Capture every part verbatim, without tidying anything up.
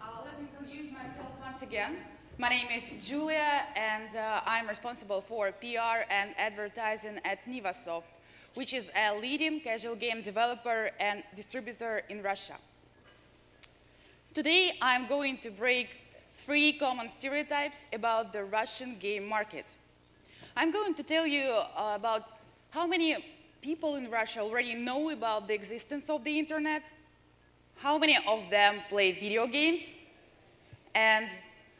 Uh, let me introduce myself once again. My name is Julia, and uh, I'm responsible for P R and advertising at Nevosoft, which is a leading casual game developer and distributor in Russia. Today, I'm going to break three common stereotypes about the Russian game market. I'm going to tell you uh, about how many people in Russia already know about the existence of the internet, how many of them play video games, and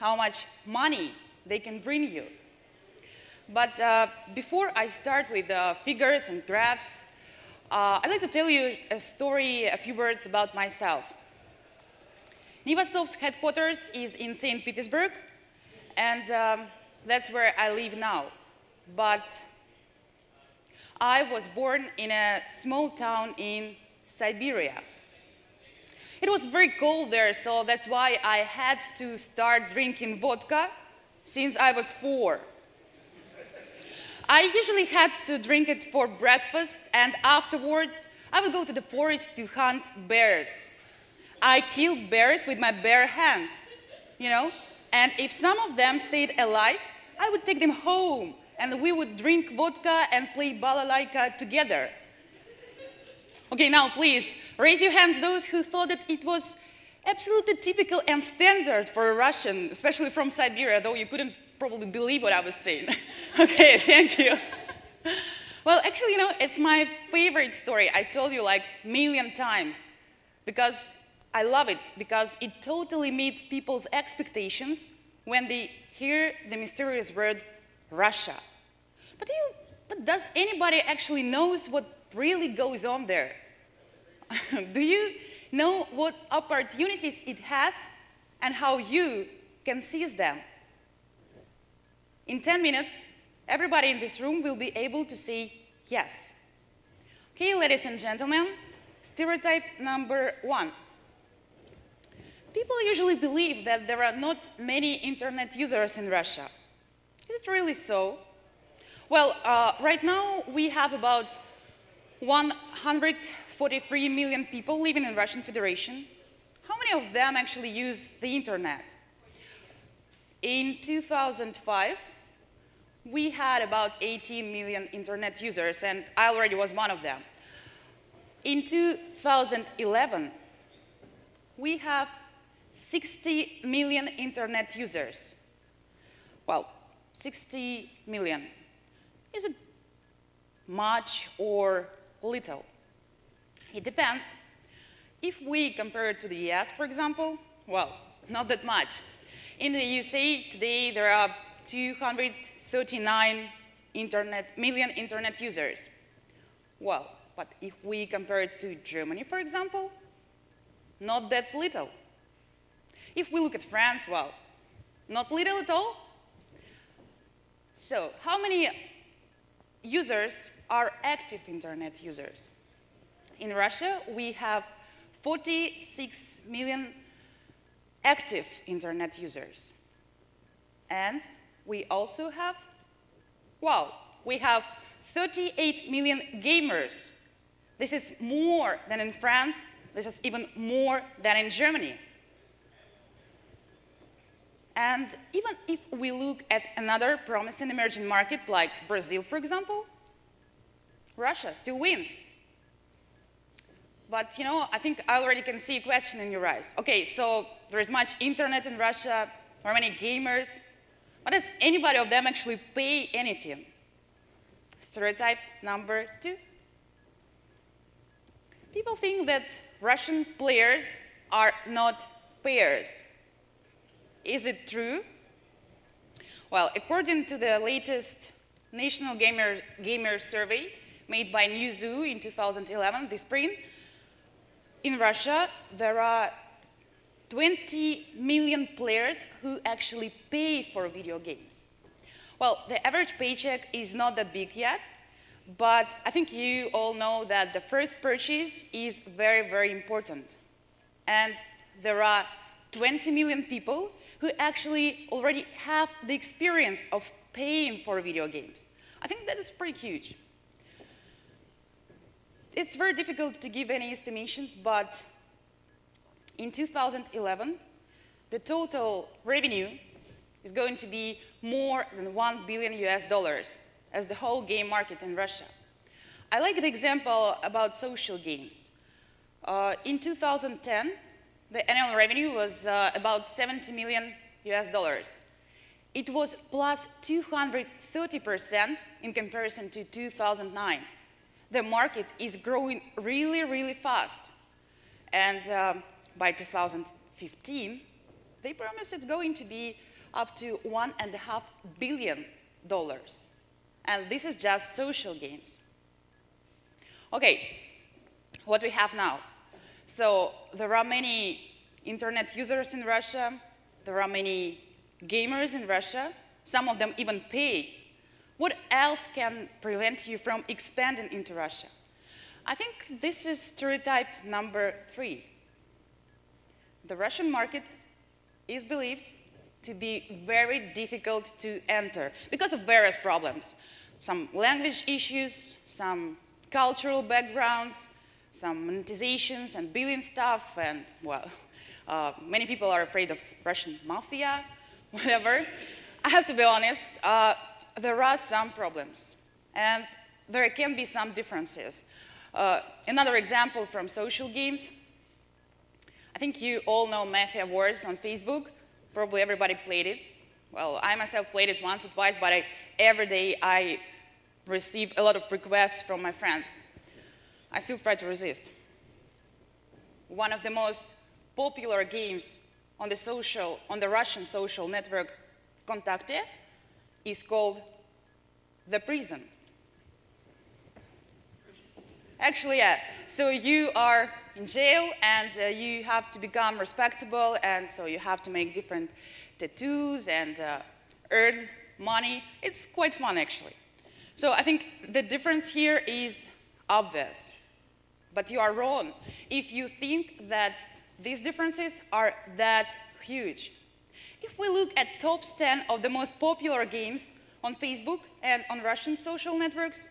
how much money they can bring you. But uh, before I start with uh, figures and graphs, uh, I'd like to tell you a story, a few words about myself. Nevosoft's headquarters is in Saint Petersburg, and um, that's where I live now. But I was born in a small town in Siberia. It was very cold there, so that's why I had to start drinking vodka since I was four. I usually had to drink it for breakfast, and afterwards I would go to the forest to hunt bears. I killed bears with my bare hands, you know? And if some of them stayed alive, I would take them home, and we would drink vodka and play balalaika together. Okay, now please, raise your hands those who thought that it was absolutely typical and standard for a Russian, especially from Siberia, though you couldn't probably believe what I was saying. Okay, thank you. Well, actually, you know, it's my favorite story. I told you like a million times, because I love it, because it totally meets people's expectations when they hear the mysterious word Russia. But, do you, but does anybody actually knows what really goes on there? Do you know what opportunities it has and how you can seize them? In ten minutes, everybody in this room will be able to say yes. Okay, ladies and gentlemen, stereotype number one. People usually believe that there are not many internet users in Russia. Is it really so? Well, uh, right now we have about one hundred forty-three million people living in the Russian Federation. How many of them actually use the internet? In two thousand five, we had about eighteen million internet users, and I already was one of them. In two thousand eleven, we have sixty million internet users. Well, sixty million. Is it much or little? It depends. If we compare it to the U S, for example, well, not that much. In the U S A today, there are two hundred thirty-nine internet, million internet users. Well, but if we compare it to Germany, for example, not that little. If we look at France, well, not little at all. So, how many users are active internet users? In Russia, we have forty-six million active internet users. And we also have, wow, we have thirty-eight million gamers. This is more than in France. This is even more than in Germany. And even if we look at another promising emerging market like Brazil, for example, Russia still wins. But, you know, I think I already can see a question in your eyes. Okay, so there is much internet in Russia, or many gamers, but does anybody of them actually pay anything? Stereotype number two. People think that Russian players are not payers. Is it true? Well, according to the latest National Gamer, Gamer Survey made by Newzoo in two thousand eleven, this spring, in Russia, there are twenty million players who actually pay for video games. Well, the average paycheck is not that big yet, but I think you all know that the first purchase is very, very important. And there are twenty million people who actually already have the experience of paying for video games. I think that is pretty huge. It's very difficult to give any estimations, but in two thousand eleven, the total revenue is going to be more than one billion U S dollars as the whole game market in Russia. I like the example about social games. Uh, in two thousand ten, the annual revenue was uh, about seventy million U S dollars. It was plus two hundred thirty percent in comparison to two thousand nine. The market is growing really, really fast. And um, by two thousand fifteen, they promise it's going to be up to one and a half billion dollars. And this is just social games. Okay, what we have now. So there are many internet users in Russia. There are many gamers in Russia. Some of them even pay. What else can prevent you from expanding into Russia? I think this is stereotype number three. The Russian market is believed to be very difficult to enter because of various problems. Some language issues, some cultural backgrounds, some monetizations and billing stuff, and, well, uh, many people are afraid of Russian mafia, whatever. I have to be honest, uh, there are some problems, and there can be some differences. Uh, another example from social games. I think you all know Mafia Wars on Facebook. Probably everybody played it. Well, I myself played it once or twice, but I, every day I receive a lot of requests from my friends. I still try to resist. One of the most popular games on the social, on the Russian social network Kontakte is called The Prison. Actually, yeah. So you are in jail, and uh, you have to become respectable, and so you have to make different tattoos and uh, earn money. It's quite fun, actually. So I think the difference here is obvious. But you are wrong if you think that these differences are that huge. If we look at top ten of the most popular games on Facebook and on Russian social networks,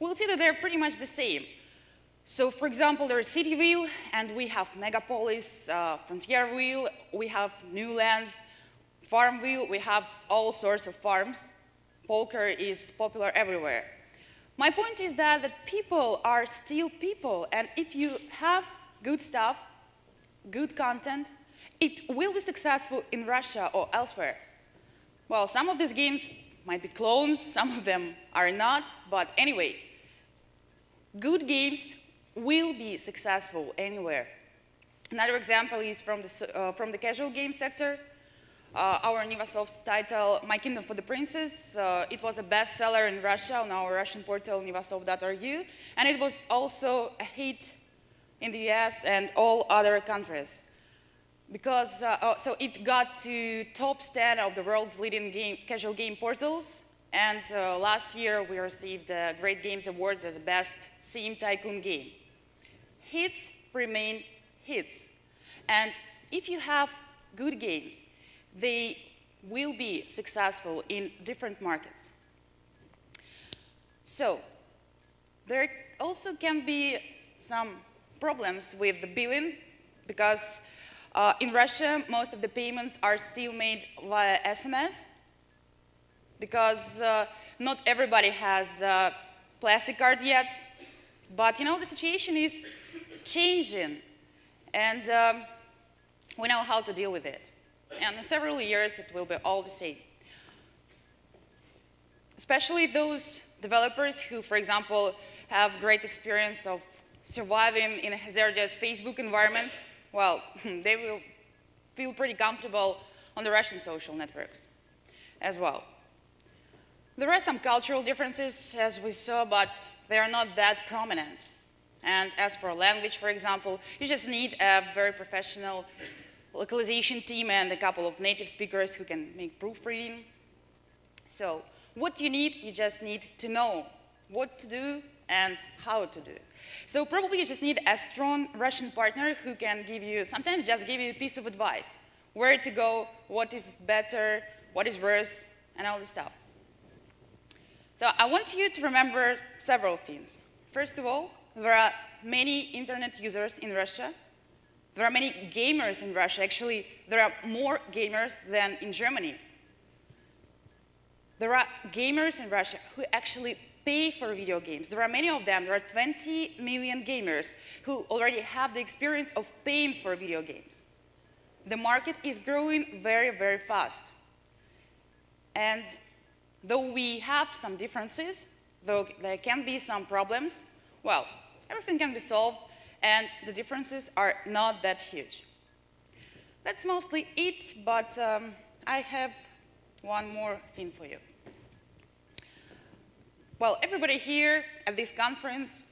we'll see that they're pretty much the same. So, for example, there is City Wheel, and we have Megapolis, uh, Frontier Wheel, we have New Lands, Farm Wheel, we have all sorts of farms. Poker is popular everywhere. My point is that, that people are still people, and if you have good stuff, good content, it will be successful in Russia or elsewhere. Well, some of these games might be clones, some of them are not, but anyway, good games will be successful anywhere. Another example is from the, uh, from the casual game sector. Uh, our Nevosoft title, My Kingdom for the Princess, uh, it was a bestseller in Russia on our Russian portal, nivasoft dot r u, and it was also a hit in the U S and all other countries. Because, uh, oh, so it got to top ten of the world's leading game, casual game portals, and uh, last year we received uh, Great Games Awards as the best sim tycoon game. Hits remain hits. And if you have good games, they will be successful in different markets. So, there also can be some problems with the billing, because uh, in Russia, most of the payments are still made via S M S, because uh, not everybody has a plastic card yet. But, you know, the situation is changing, and um, we know how to deal with it. And in several years, it will be all the same. Especially those developers who, for example, have great experience of surviving in a hazardous Facebook environment, well, they will feel pretty comfortable on the Russian social networks as well. There are some cultural differences, as we saw, but they are not that prominent. And as for language, for example, you just need a very professional localization team and a couple of native speakers who can make proofreading. So what you need, you just need to know what to do and how to do it. So probably you just need a strong Russian partner who can give you, sometimes just give you a piece of advice, where to go, what is better, what is worse, and all this stuff. So I want you to remember several things. First of all, there are many internet users in Russia. There are many gamers in Russia. Actually, there are more gamers than in Germany. There are gamers in Russia who actually pay for video games. There are many of them. There are twenty million gamers who already have the experience of paying for video games. The market is growing very, very fast. And though we have some differences, though there can be some problems, well, everything can be solved, and the differences are not that huge. That's mostly it, but um, I have one more thing for you. Well, everybody here at this conference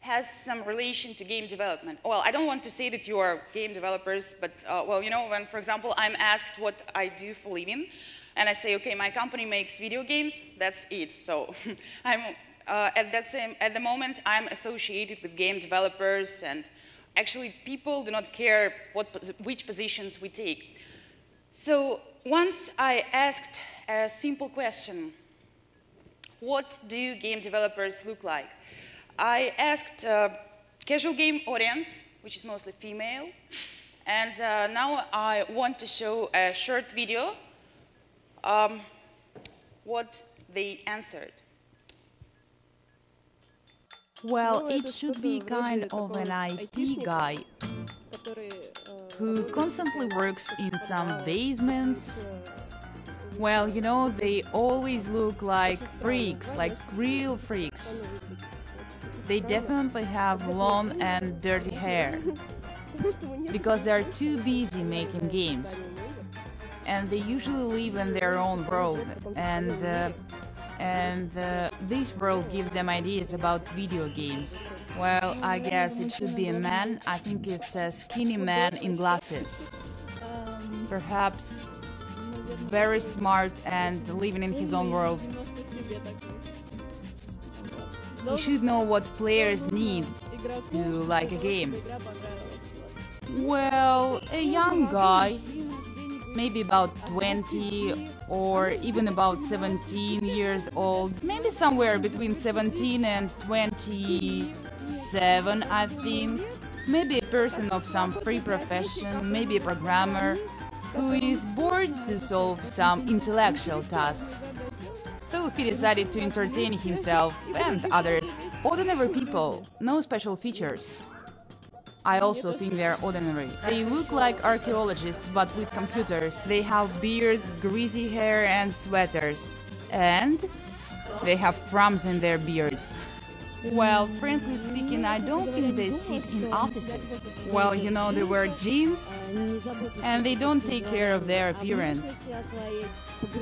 has some relation to game development. Well, I don't want to say that you are game developers, but, uh, well, you know, when, for example, I'm asked what I do for a living, and I say, okay, my company makes video games, that's it. So I'm, uh, at, that same, at the moment, I'm associated with game developers, and actually people do not care what, which positions we take. So once I asked a simple question, what do game developers look like? I asked uh, casual game audience, which is mostly female, and uh, now I want to show a short video um, what they answered. Well, it should be kind of an I T guy who constantly works in some basements. Well, you know, they always look like freaks, like real freaks. They definitely have long and dirty hair, because they are too busy making games. And they usually live in their own world, and, uh, and uh, this world gives them ideas about video games. Well, I guess it should be a man. I think it's a skinny man in glasses. Perhaps very smart and living in his own world. You should know what players need to like a game. Well, a young guy, maybe about twenty or even about seventeen years old, maybe somewhere between seventeen and twenty-seven, I think. Maybe a person of some free profession, maybe a programmer, who is bored to solve some intellectual tasks. So he decided to entertain himself and others. Ordinary people, no special features. I also think they're ordinary. They look like archaeologists, but with computers. They have beards, greasy hair and sweaters. And they have crumbs in their beards. Well, frankly speaking, I don't think they sit in offices. Well, you know, they wear jeans, and they don't take care of their appearance.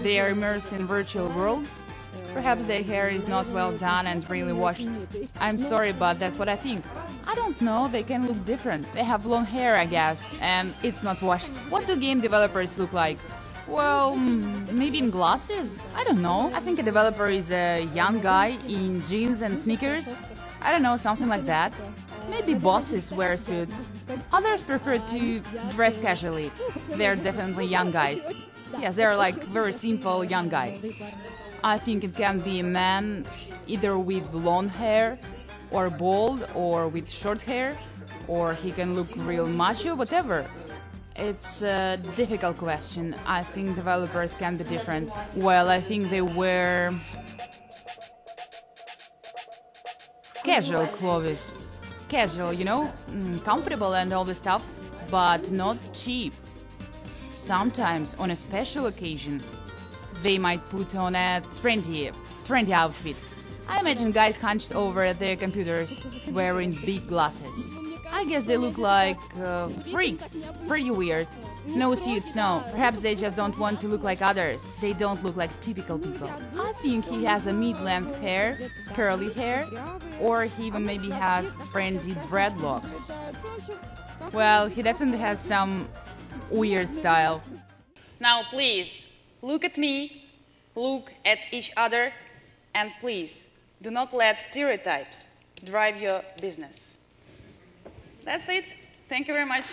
They are immersed in virtual worlds. Perhaps their hair is not well done and really washed. I'm sorry, but that's what I think. I don't know, they can look different. They have long hair, I guess, and it's not washed. What do game developers look like? Well, maybe in glasses? I don't know. I think a developer is a young guy in jeans and sneakers. I don't know, something like that. Maybe bosses wear suits. Others prefer to dress casually. They're definitely young guys. Yes, they're like very simple young guys. I think it can be a man either with long hair, or bald, or with short hair, or he can look real macho, whatever. It's a difficult question. I think developers can be different. Well, I think they wear casual clothes. Casual, you know, comfortable and all this stuff, but not cheap. Sometimes, on a special occasion, they might put on a trendy, trendy outfit. I imagine guys hunched over at their computers, wearing big glasses. I guess they look like uh, freaks, pretty weird. No suits, no. Perhaps they just don't want to look like others. They don't look like typical people. I think he has a mid-length hair, curly hair, or he even maybe has trendy dreadlocks. Well, he definitely has some weird style. Now please, look at me, look at each other, and please, do not let stereotypes drive your business. That's it. Thank you very much.